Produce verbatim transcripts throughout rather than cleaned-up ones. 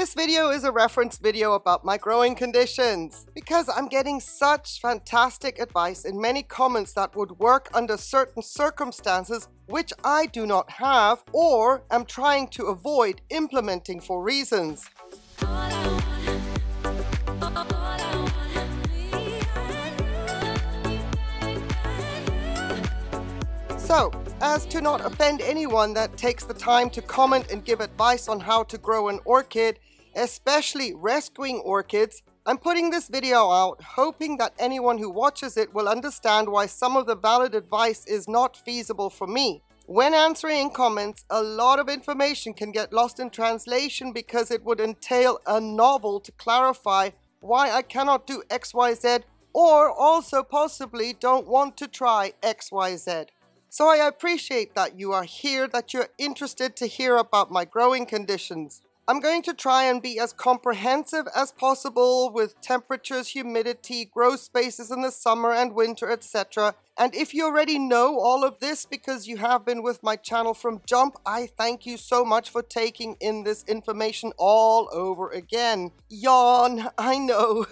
This video is a reference video about my growing conditions because I'm getting such fantastic advice in many comments that would work under certain circumstances which I do not have or am trying to avoid implementing for reasons. So, as to not offend anyone that takes the time to comment and give advice on how to grow an orchid, especially rescuing orchids, I'm putting this video out hoping that anyone who watches it will understand why some of the valid advice is not feasible for me. When answering comments, a lot of information can get lost in translation because it would entail a novel to clarify why I cannot do X Y Z or also possibly don't want to try X Y Z. So I appreciate that you are here, that you're interested to hear about my growing conditions. I'm going to try and be as comprehensive as possible with temperatures, humidity, growth spaces in the summer and winter, et cetera. And if you already know all of this because you have been with my channel from jump, I thank you so much for taking in this information all over again. Yawn, I know.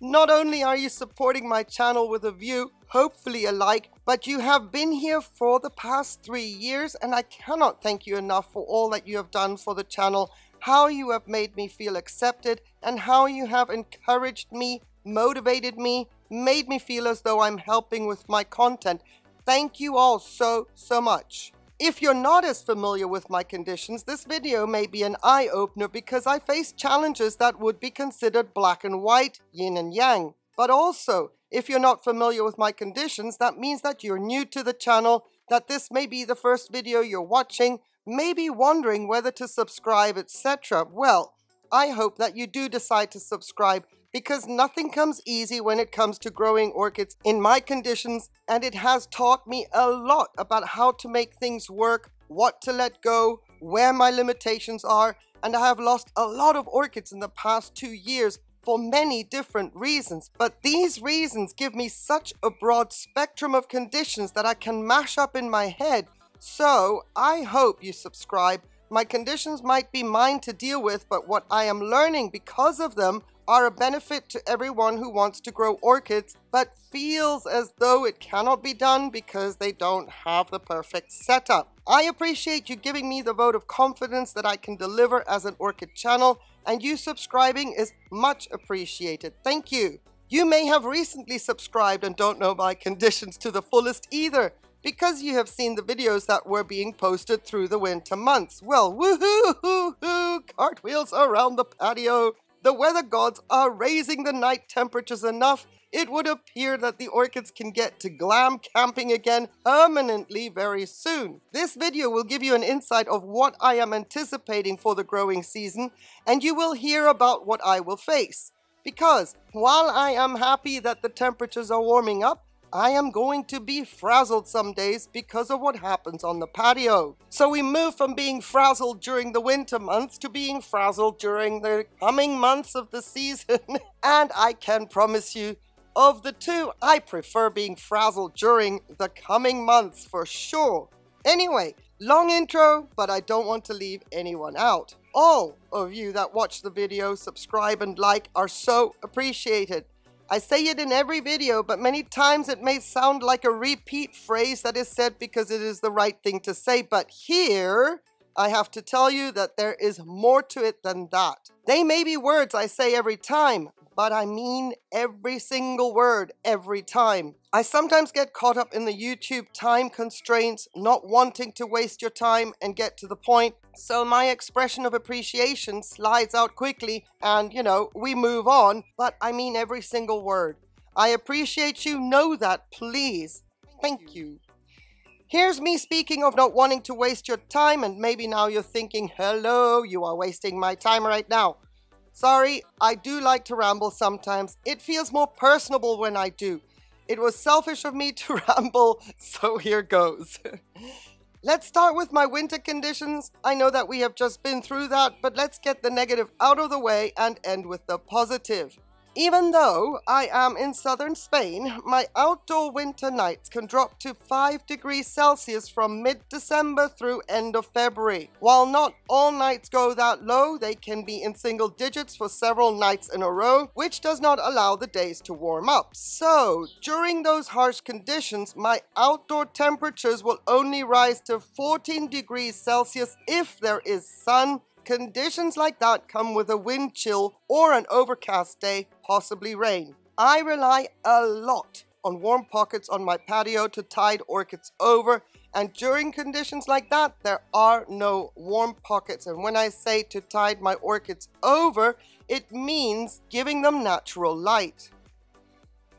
Not only are you supporting my channel with a view, hopefully a like, but you have been here for the past three years and I cannot thank you enough for all that you have done for the channel, how you have made me feel accepted and how you have encouraged me, motivated me, made me feel as though I'm helping with my content. Thank you all so, so much. If you're not as familiar with my conditions, this video may be an eye-opener because I face challenges that would be considered black and white, yin and yang. But also, if you're not familiar with my conditions, that means that you're new to the channel, that this may be the first video you're watching, maybe wondering whether to subscribe, et cetera. Well, I hope that you do decide to subscribe because nothing comes easy when it comes to growing orchids in my conditions, and it has taught me a lot about how to make things work, what to let go, where my limitations are, and I have lost a lot of orchids in the past two years for many different reasons. But these reasons give me such a broad spectrum of conditions that I can mash up in my head. So I hope you subscribe. My conditions might be mine to deal with, but what I am learning because of them are a benefit to everyone who wants to grow orchids but feels as though it cannot be done because they don't have the perfect setup. I appreciate you giving me the vote of confidence that I can deliver as an orchid channel, and you subscribing is much appreciated. Thank you. You may have recently subscribed and don't know my conditions to the fullest either because you have seen the videos that were being posted through the winter months. Well, woohoo, cartwheels around the patio. The weather gods are raising the night temperatures enough, it would appear that the orchids can get to glam camping again permanently very soon. This video will give you an insight of what I am anticipating for the growing season, and you will hear about what I will face. Because while I am happy that the temperatures are warming up, I am going to be frazzled some days because of what happens on the patio. So we move from being frazzled during the winter months to being frazzled during the coming months of the season. And I can promise you, of the two, I prefer being frazzled during the coming months for sure. Anyway, long intro, but I don't want to leave anyone out. All of you that watch the video, subscribe and like are so appreciated. I say it in every video, but many times it may sound like a repeat phrase that is said because it is the right thing to say. But here, I have to tell you that there is more to it than that. They may be words I say every time, but I mean every single word every time. I sometimes get caught up in the YouTube time constraints, not wanting to waste your time and get to the point. So my expression of appreciation slides out quickly and, you know, we move on. But I mean every single word. I appreciate you. Know that, please. Thank you. Here's me speaking of not wanting to waste your time, and maybe now you're thinking, hello, you are wasting my time right now. Sorry, I do like to ramble sometimes. It feels more personable when I do. It was selfish of me to ramble, so here goes. Let's start with my winter conditions. I know that we have just been through that, but let's get the negative out of the way and end with the positive. Even though I am in southern Spain, my outdoor winter nights can drop to five degrees Celsius from mid-December through end of February. While not all nights go that low, they can be in single digits for several nights in a row, which does not allow the days to warm up. So, during those harsh conditions, my outdoor temperatures will only rise to fourteen degrees Celsius if there is sun. Conditions like that come with a wind chill or an overcast day, possibly rain. I rely a lot on warm pockets on my patio to tide orchids over, and during conditions like that, there are no warm pockets. And when I say to tide my orchids over, it means giving them natural light.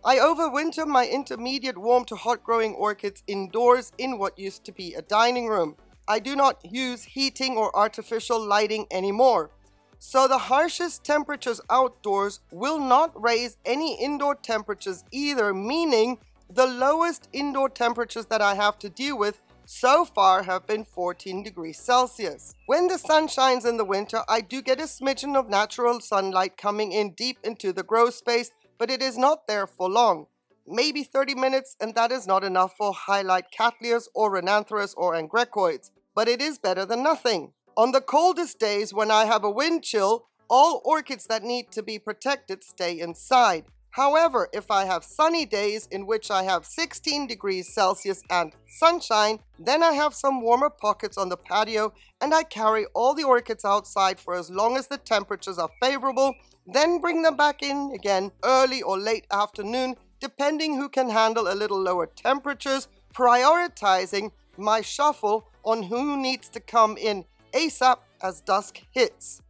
I overwinter my intermediate warm to hot growing orchids indoors in what used to be a dining room. I do not use heating or artificial lighting anymore. So the harshest temperatures outdoors will not raise any indoor temperatures either, meaning the lowest indoor temperatures that I have to deal with so far have been fourteen degrees Celsius. When the sun shines in the winter, I do get a smidgen of natural sunlight coming in deep into the grow space, but it is not there for long. Maybe thirty minutes, and that is not enough for highlight cattleyas or rhinanthurus or angraecoids, but it is better than nothing. On the coldest days when I have a wind chill, all orchids that need to be protected stay inside. However, if I have sunny days in which I have sixteen degrees Celsius and sunshine, then I have some warmer pockets on the patio and I carry all the orchids outside for as long as the temperatures are favorable, then bring them back in again early or late afternoon, depending who can handle a little lower temperatures, prioritizing my shuffle on who needs to come in ASAP as dusk hits.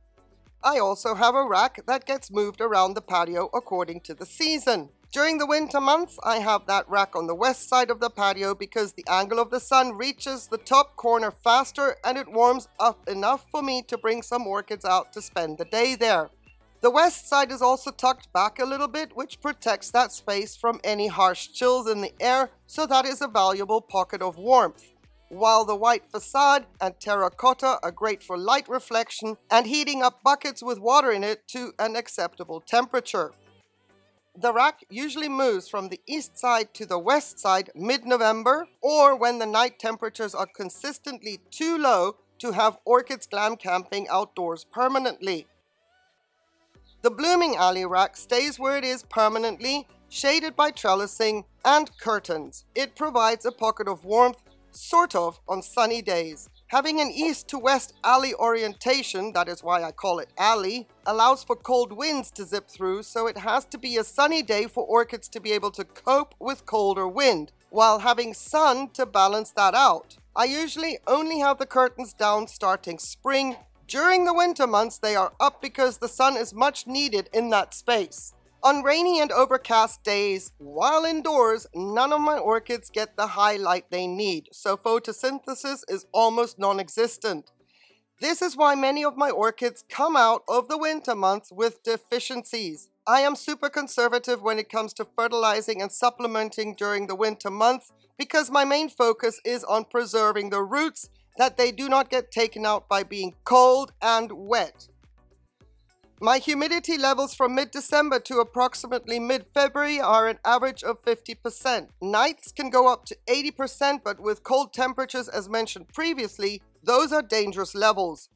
I also have a rack that gets moved around the patio according to the season. During the winter months, I have that rack on the west side of the patio because the angle of the sun reaches the top corner faster and it warms up enough for me to bring some orchids out to spend the day there. The west side is also tucked back a little bit, which protects that space from any harsh chills in the air, so that is a valuable pocket of warmth. While the white facade and terracotta are great for light reflection and heating up buckets with water in it to an acceptable temperature. The rack usually moves from the east side to the west side mid-November, or when the night temperatures are consistently too low to have orchids glam camping outdoors permanently. The blooming alley rack stays where it is permanently, shaded by trellising and curtains. It provides a pocket of warmth, sort of, on sunny days. Having an east to west alley orientation, that is why I call it alley, allows for cold winds to zip through, so it has to be a sunny day for orchids to be able to cope with colder wind, while having sun to balance that out. I usually only have the curtains down starting spring. During the winter months, they are up because the sun is much needed in that space. On rainy and overcast days, while indoors, none of my orchids get the high light they need, so photosynthesis is almost non-existent. This is why many of my orchids come out of the winter months with deficiencies. I am super conservative when it comes to fertilizing and supplementing during the winter months because my main focus is on preserving the roots that they do not get taken out by being cold and wet. My humidity levels from mid-December to approximately mid-February are an average of fifty percent. Nights can go up to eighty percent, but with cold temperatures as mentioned previously, those are dangerous levels.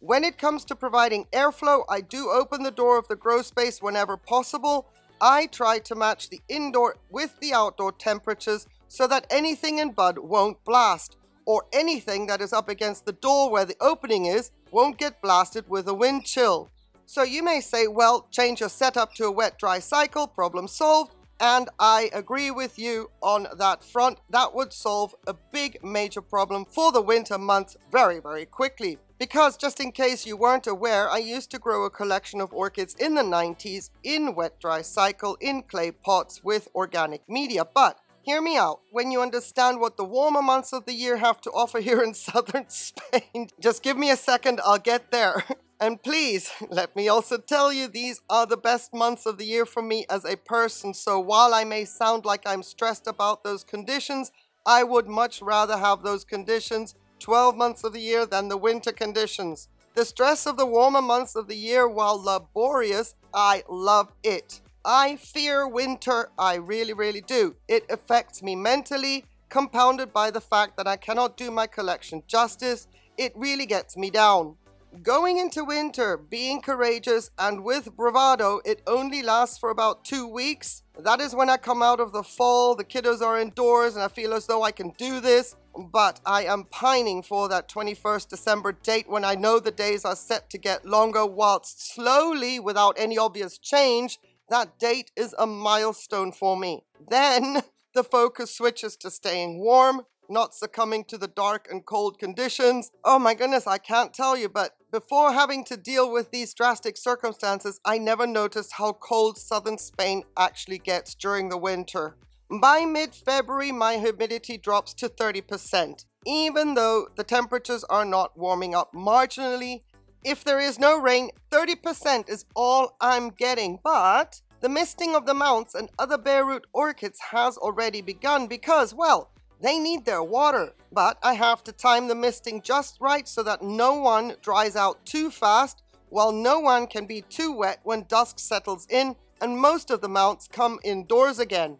When it comes to providing airflow, I do open the door of the grow space whenever possible. I try to match the indoor with the outdoor temperatures so that anything in bud won't blast, or anything that is up against the door where the opening is won't get blasted with a wind chill. So you may say, well, change your setup to a wet-dry cycle, problem solved, and I agree with you on that front. That would solve a big major problem for the winter months very, very quickly. Because just in case you weren't aware, I used to grow a collection of orchids in the nineties in wet-dry cycle in clay pots with organic media, but hear me out. When you understand what the warmer months of the year have to offer here in southern Spain, just give me a second, I'll get there. And please, let me also tell you, these are the best months of the year for me as a person. So while I may sound like I'm stressed about those conditions, I would much rather have those conditions twelve months of the year than the winter conditions. The stress of the warmer months of the year, while laborious, I love it. I fear winter, I really, really do. It affects me mentally, compounded by the fact that I cannot do my collection justice. It really gets me down. Going into winter, being courageous and with bravado, it only lasts for about two weeks. That is when I come out of the fall, the kiddos are indoors and I feel as though I can do this. But I am pining for that twenty-first of December date when I know the days are set to get longer, whilst slowly, without any obvious change, that date is a milestone for me. Then the focus switches to staying warm, not succumbing to the dark and cold conditions. Oh my goodness, I can't tell you, but before having to deal with these drastic circumstances, I never noticed how cold southern Spain actually gets during the winter. By mid-February, my humidity drops to thirty percent, even though the temperatures are not warming up marginally. If there is no rain, thirty percent is all I'm getting, but the misting of the mounts and other bare root orchids has already begun because, well, they need their water, but I have to time the misting just right so that no one dries out too fast, while no one can be too wet when dusk settles in and most of the mounts come indoors again.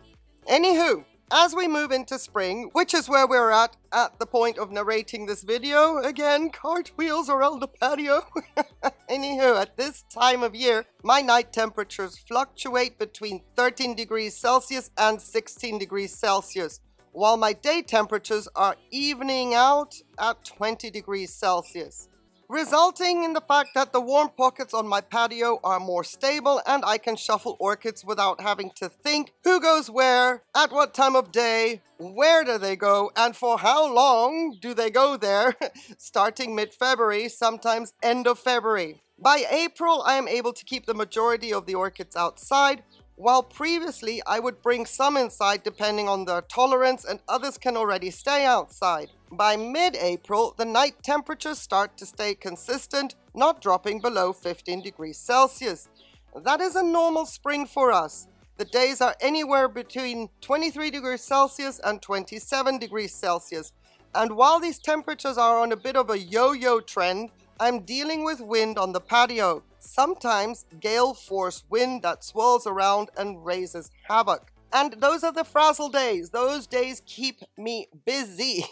Anywho, as we move into spring, which is where we're at at the point of narrating this video, again, cartwheels around the patio. Anywho, at this time of year, my night temperatures fluctuate between thirteen degrees Celsius and sixteen degrees Celsius. While my day temperatures are evening out at twenty degrees Celsius, resulting in the fact that the warm pockets on my patio are more stable and I can shuffle orchids without having to think who goes where, at what time of day, where do they go, and for how long do they go there, starting mid-February, sometimes end of February. By April, I am able to keep the majority of the orchids outside, while previously I would bring some inside depending on their tolerance, and others can already stay outside. By mid-April, the night temperatures start to stay consistent, not dropping below fifteen degrees Celsius. That is a normal spring for us. The days are anywhere between twenty-three degrees Celsius and twenty-seven degrees Celsius. And while these temperatures are on a bit of a yo-yo trend, I'm dealing with wind on the patio, sometimes gale force wind that swirls around and raises havoc. And those are the frazzle days. Those days keep me busy.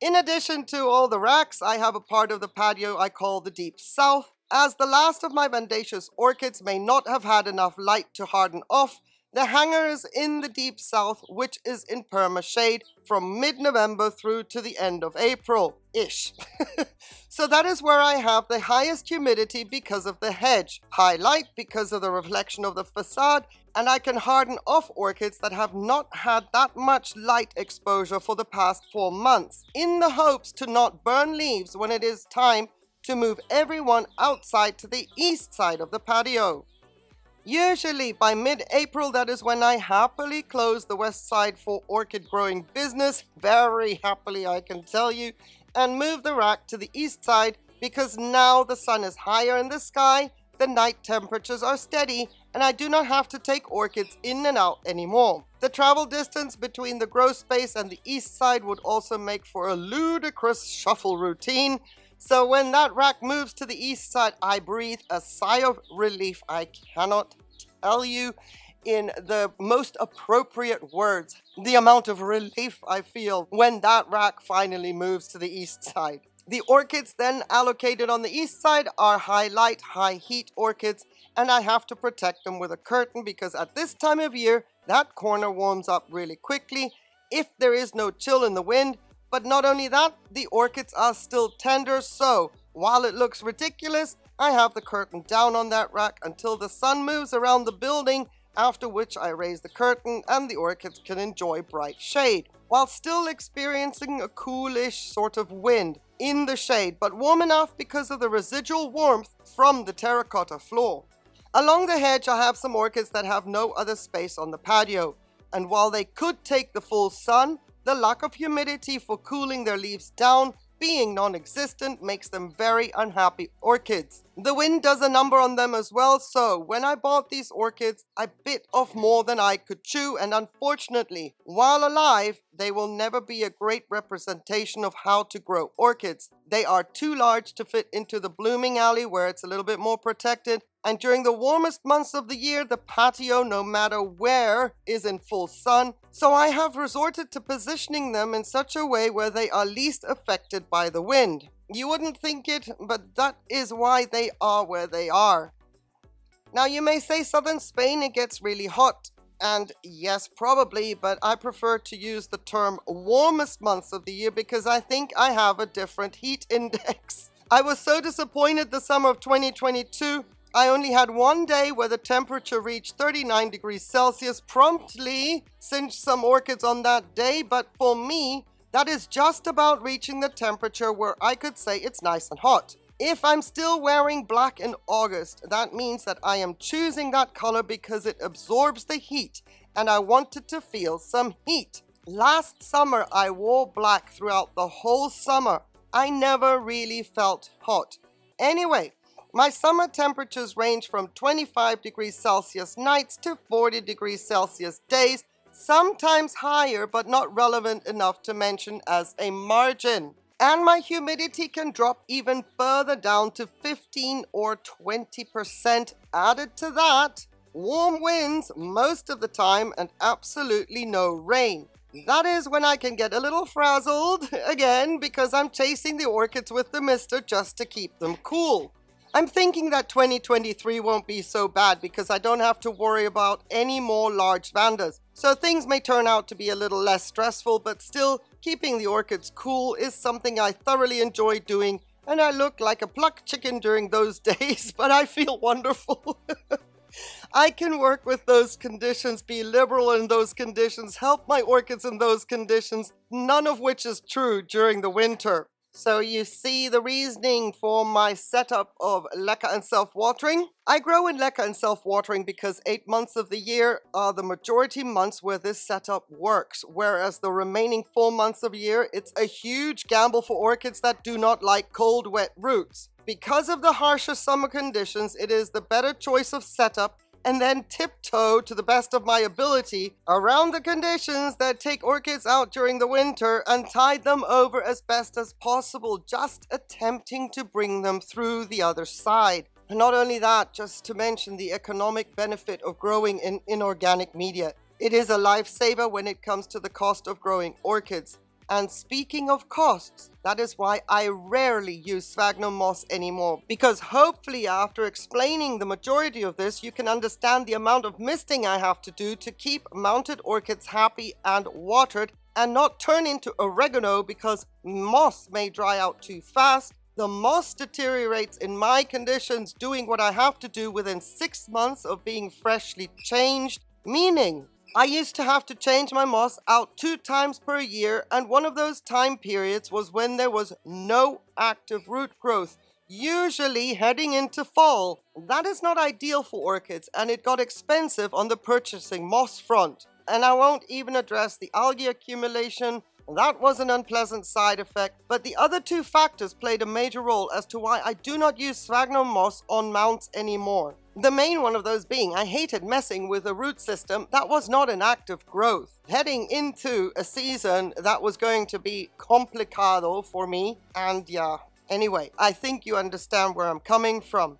In addition to all the racks, I have a part of the patio I call the Deep South, as the last of my Mendacious orchids may not have had enough light to harden off. The hangar is in the Deep South, which is in permashade from mid-November through to the end of April-ish. So that is where I have the highest humidity because of the hedge, high light because of the reflection of the facade, and I can harden off orchids that have not had that much light exposure for the past four months, in the hopes to not burn leaves when it is time to move everyone outside to the east side of the patio. Usually by mid-April, that is when I happily close the west side for orchid growing business, very happily I can tell you, and move the rack to the east side because now the sun is higher in the sky, the night temperatures are steady, and I do not have to take orchids in and out anymore. The travel distance between the grow space and the east side would also make for a ludicrous shuffle routine. So when that rack moves to the east side, I breathe a sigh of relief. I cannot tell you in the most appropriate words the amount of relief I feel when that rack finally moves to the east side. The orchids then allocated on the east side are high light, high heat orchids, and I have to protect them with a curtain because at this time of year, that corner warms up really quickly if there is no chill in the wind. But not only that, the orchids are still tender, so while it looks ridiculous, I have the curtain down on that rack until the sun moves around the building, after which I raise the curtain and the orchids can enjoy bright shade, while still experiencing a coolish sort of wind in the shade, but warm enough because of the residual warmth from the terracotta floor. Along the hedge, I have some orchids that have no other space on the patio, and while they could take the full sun, the lack of humidity for cooling their leaves down being non-existent makes them very unhappy orchids. The wind does a number on them as well, so when I bought these orchids, I bit off more than I could chew, and unfortunately, while alive, they will never be a great representation of how to grow orchids. They are too large to fit into the blooming alley where it's a little bit more protected, and during the warmest months of the year, the patio, no matter where, is in full sun, so I have resorted to positioning them in such a way where they are least affected by the wind. You wouldn't think it, but that is why they are where they are. Now you may say, Southern Spain, it gets really hot. And yes, probably, but I prefer to use the term warmest months of the year because I think I have a different heat index. I was so disappointed the summer of twenty twenty-two. I only had one day where the temperature reached thirty-nine degrees Celsius, promptly cinched some orchids on that day, but for me, that is just about reaching the temperature where I could say it's nice and hot. If I'm still wearing black in August, that means that I am choosing that color because it absorbs the heat and I wanted to feel some heat. Last summer, I wore black throughout the whole summer. I never really felt hot. Anyway, my summer temperatures range from twenty-five degrees Celsius nights to forty degrees Celsius days, sometimes higher but not relevant enough to mention as a margin. And my humidity can drop even further down to fifteen or twenty percent. Added to that, warm winds most of the time and absolutely no rain. That is when I can get a little frazzled again because I'm chasing the orchids with the mister just to keep them cool. I'm thinking that twenty twenty-three won't be so bad because I don't have to worry about any more large vandas. So things may turn out to be a little less stressful, but still, keeping the orchids cool is something I thoroughly enjoy doing, and I look like a plucked chicken during those days, but I feel wonderful. I can work with those conditions, be liberal in those conditions, help my orchids in those conditions, none of which is true during the winter. So you see the reasoning for my setup of leca and self-watering. I grow in leca and self-watering because eight months of the year are the majority months where this setup works, whereas the remaining four months of the year, it's a huge gamble for orchids that do not like cold, wet roots. Because of the harsher summer conditions, it is the better choice of setup, and then tiptoe to the best of my ability around the conditions that take orchids out during the winter and tide them over as best as possible, just attempting to bring them through the other side. And not only that, just to mention the economic benefit of growing in inorganic media. It is a lifesaver when it comes to the cost of growing orchids. And speaking of costs, that is why I rarely use sphagnum moss anymore, because hopefully after explaining the majority of this, you can understand the amount of misting I have to do to keep mounted orchids happy and watered and not turn into oregano because moss may dry out too fast. The moss deteriorates in my conditions doing what I have to do within six months of being freshly changed, meaning I used to have to change my moss out two times per year, and one of those time periods was when there was no active root growth, usually heading into fall. That is not ideal for orchids, and it got expensive on the purchasing moss front. And I won't even address the algae accumulation. That was an unpleasant side effect, but the other two factors played a major role as to why I do not use sphagnum moss on mounts anymore. The main one of those being I hated messing with a root system that was not an active growth. Heading into a season that was going to be complicado for me, and yeah, anyway, I think you understand where I'm coming from.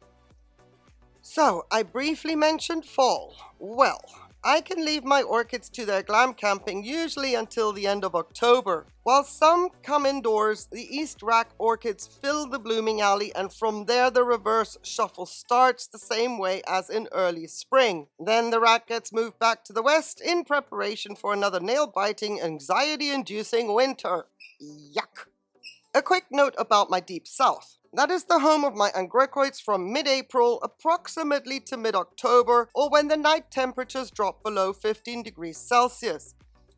So, I briefly mentioned fall. Well, I can leave my orchids to their glam camping usually until the end of October. While some come indoors, the East Rack orchids fill the blooming alley, and from there the reverse shuffle starts the same way as in early spring. Then the rack gets moved back to the west in preparation for another nail-biting, anxiety-inducing winter. Yuck! A quick note about my Deep South. That is the home of my angraecoids from mid-April approximately to mid-October, or when the night temperatures drop below fifteen degrees Celsius.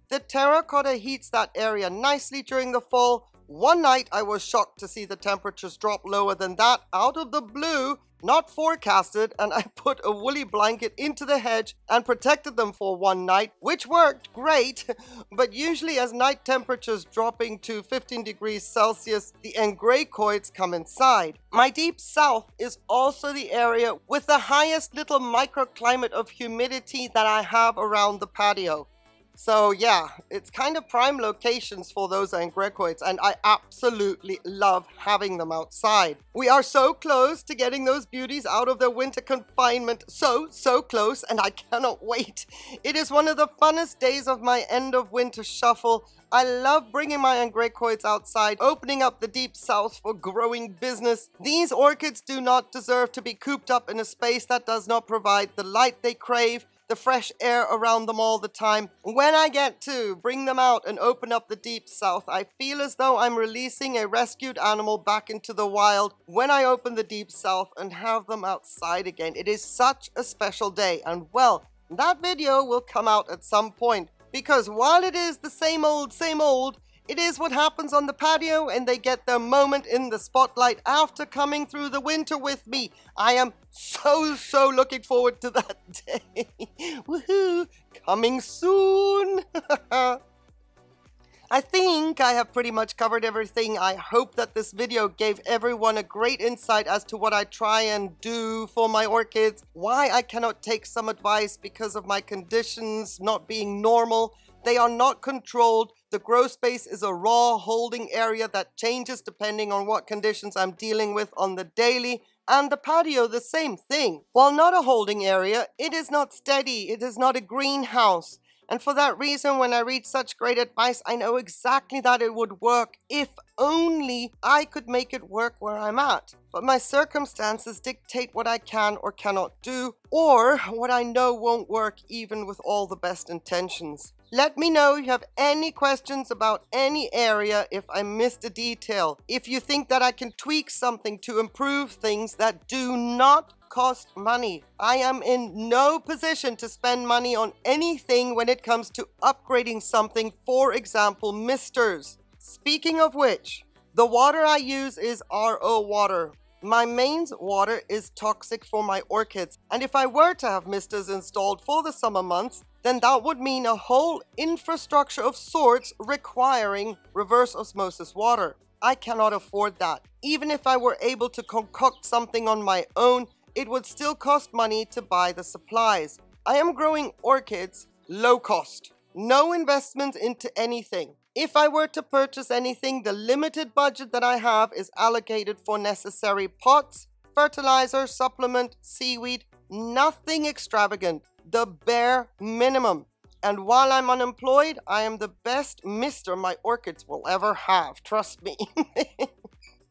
The terracotta heats that area nicely during the fall, One night I was shocked to see the temperatures drop lower than that out of the blue, not forecasted, and I put a woolly blanket into the hedge and protected them for one night, which worked great, but usually as night temperatures dropping to fifteen degrees Celsius, the angraecoids come inside. My deep south is also the area with the highest little microclimate of humidity that I have around the patio. So yeah, it's kind of prime locations for those angraecoids, and I absolutely love having them outside. We are so close to getting those beauties out of their winter confinement, so, so close, and I cannot wait. It is one of the funnest days of my end of winter shuffle. I love bringing my angraecoids outside, opening up the deep south for growing business. These orchids do not deserve to be cooped up in a space that does not provide the light they crave, the fresh air around them all the time. When I get to bring them out and open up the deep south, I feel as though I'm releasing a rescued animal back into the wild when I open the deep south and have them outside again. It is such a special day, and well, that video will come out at some point, because while it is the same old, same old, it is what happens on the patio, and they get their moment in the spotlight after coming through the winter with me. I am so, so looking forward to that day. Woohoo! Coming soon! I think I have pretty much covered everything. I hope that this video gave everyone a great insight as to what I try and do for my orchids, why I cannot take some advice because of my conditions not being normal. They are not controlled. The grow space is a raw holding area that changes depending on what conditions I'm dealing with on the daily, and the patio the same thing. While not a holding area, it is not steady, it is not a greenhouse, and for that reason when I read such great advice, I know exactly that it would work if only I could make it work where I'm at. But my circumstances dictate what I can or cannot do, or what I know won't work even with all the best intentions. Let me know if you have any questions about any area, if I missed a detail, if you think that I can tweak something to improve things that do not cost money. I am in no position to spend money on anything when it comes to upgrading something, for example, misters. Speaking of which, the water I use is R O water. My main water is toxic for my orchids, and if I were to have misters installed for the summer months, then that would mean a whole infrastructure of sorts requiring reverse osmosis water. I cannot afford that. Even if I were able to concoct something on my own, it would still cost money to buy the supplies. I am growing orchids low cost, no investment into anything. If I were to purchase anything, the limited budget that I have is allocated for necessary pots, fertilizer, supplement, seaweed, nothing extravagant. The bare minimum. And while I'm unemployed, I am the best mister my orchids will ever have, trust me.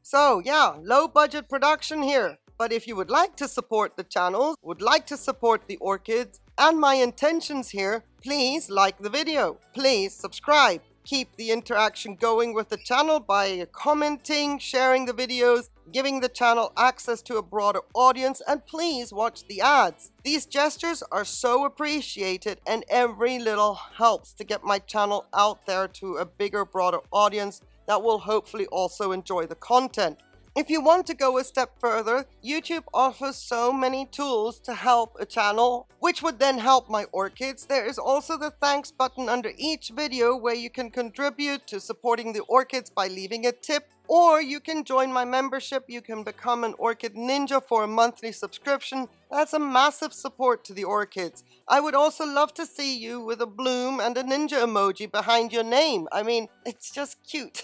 So yeah, low budget production here, but if you would like to support the channel, would like to support the orchids and my intentions here, please like the video, please subscribe, keep the interaction going with the channel by commenting, sharing the videos, giving the channel access to a broader audience, and please watch the ads. These gestures are so appreciated, and every little helps to get my channel out there to a bigger, broader audience that will hopefully also enjoy the content. If you want to go a step further, YouTube offers so many tools to help a channel, which would then help my orchids. There is also the thanks button under each video where you can contribute to supporting the orchids by leaving a tip, or you can join my membership. You can become an orchid ninja for a monthly subscription. That's a massive support to the orchids. I would also love to see you with a bloom and a ninja emoji behind your name. I mean, it's just cute.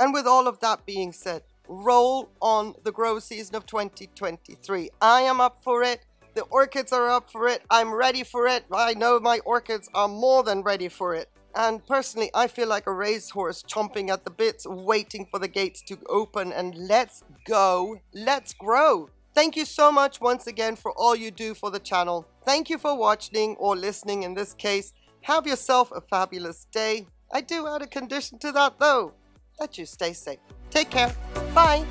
And with all of that being said, roll on the grow season of twenty twenty-three. I am up for it. The orchids are up for it. I'm ready for it. I know my orchids are more than ready for it. And personally, I feel like a racehorse chomping at the bits, waiting for the gates to open, and let's go. Let's grow. Thank you so much once again for all you do for the channel. Thank you for watching or listening in this case. Have yourself a fabulous day. I do add a condition to that though, that you stay safe. Take care. Bye.